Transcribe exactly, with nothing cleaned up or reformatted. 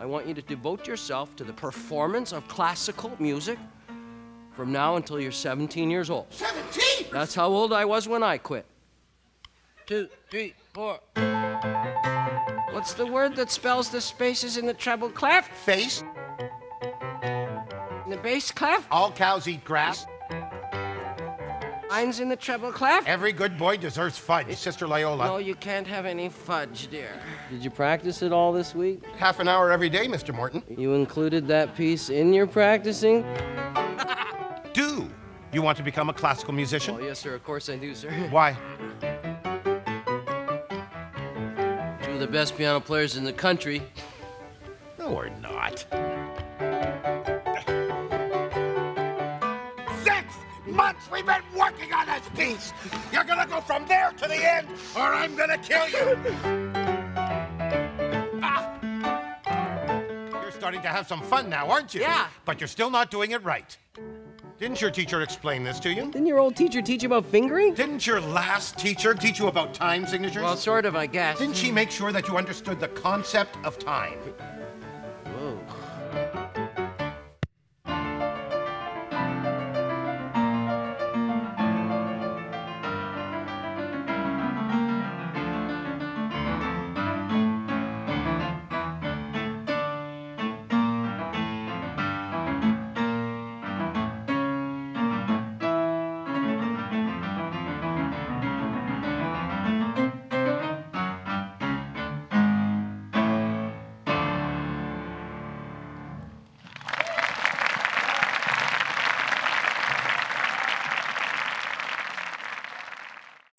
I want you to devote yourself to the performance of classical music from now until you're seventeen years old. seventeen? That's how old I was when I quit. Two, three, four. What's the word that spells the spaces in the treble clef? Face. In the bass clef? All cows eat grass. Lines in the treble clef? Every good boy deserves fudge, it, Sister Loyola. No, you can't have any fudge, dear. Did you practice it all this week? Half an hour every day, Mister Morton. You included that piece in your practicing? Do you want to become a classical musician? Oh, yes, sir. Of course I do, sir. Why? Two of the best piano players in the country. No, we're not. Six months we've been working on this piece. You're gonna go from there to the end, or I'm gonna kill you. Ah. You're starting to have some fun now, aren't you? Yeah. But you're still not doing it right. Didn't your teacher explain this to you? Didn't your old teacher teach you about fingering? Didn't your last teacher teach you about time signatures? Well, sort of, I guess. Didn't she make sure that you understood the concept of time?